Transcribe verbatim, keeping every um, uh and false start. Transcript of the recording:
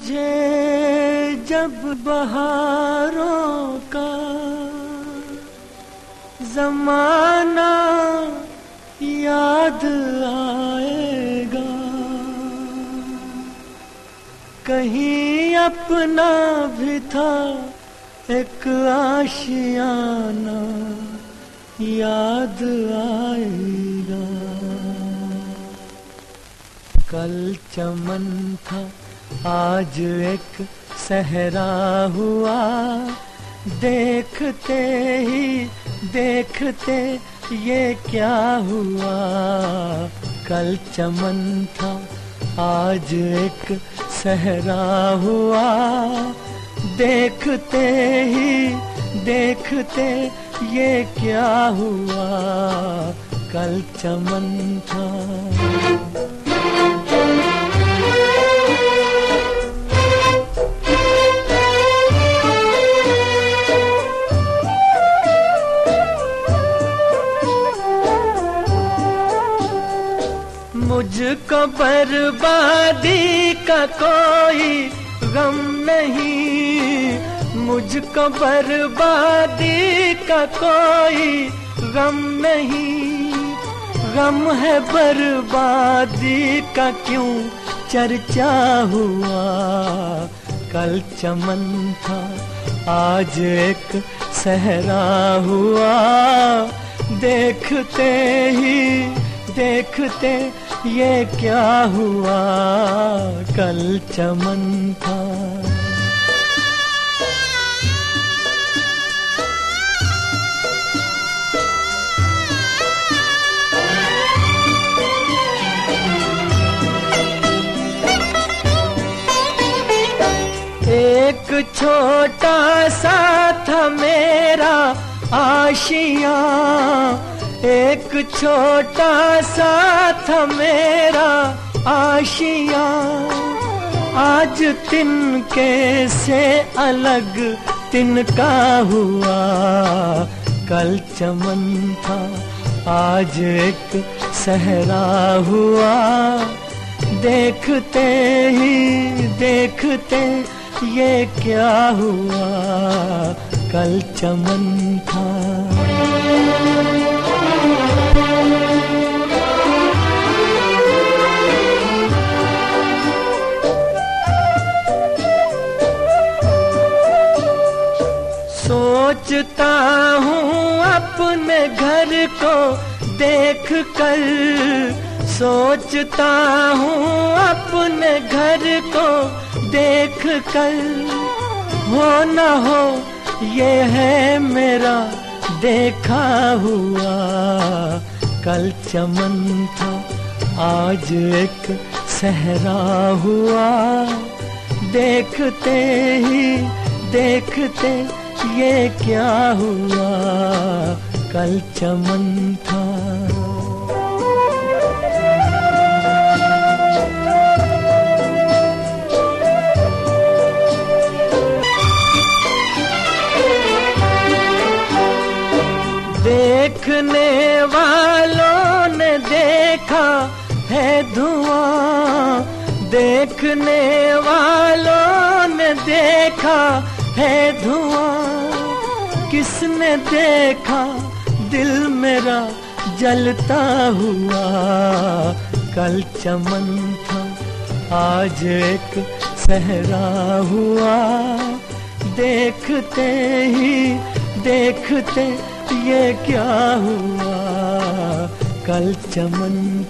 तुझे जब बहारों का जमाना याद आएगा, कहीं अपना भी था एक आशियाना याद आएगा। कल चमन था आज एक सहरा हुआ, देखते ही देखते ये क्या हुआ। कल चमन था आज एक सहरा हुआ, देखते ही देखते ये क्या हुआ। कल चमन था। मुझको बर्बादी का कोई गम नहीं, मुझको बर्बादी का कोई गम नहीं। गम है बर्बादी का क्यों चर्चा हुआ। कल चमन था आज एक सहरा हुआ, देखते ही देखते ये क्या हुआ। कल चमन था। एक छोटा सा था मेरा आशिया, एक छोटा सा था मेरा आशिया, आज तिनके से अलग तिनका हुआ। कल चमन था आज एक सहरा हुआ, देखते ही देखते ये क्या हुआ। कल चमन था। सोचता हूँ अपने घर को देख कर, सोचता हूँ अपने घर को देख कर, हो ना हो ये है मेरा देखा हुआ। कल चमन था आज एक सहरा हुआ, देखते ही देखते ये क्या हुआ। कल चमन था। देखने वालों ने देखा है धुआं, देखने वालों ने देखा है धुआं, किसने देखा दिल मेरा जलता हुआ। कल चमन था आज एक सहरा हुआ, देखते ही देखते ये क्या हुआ। कल चमन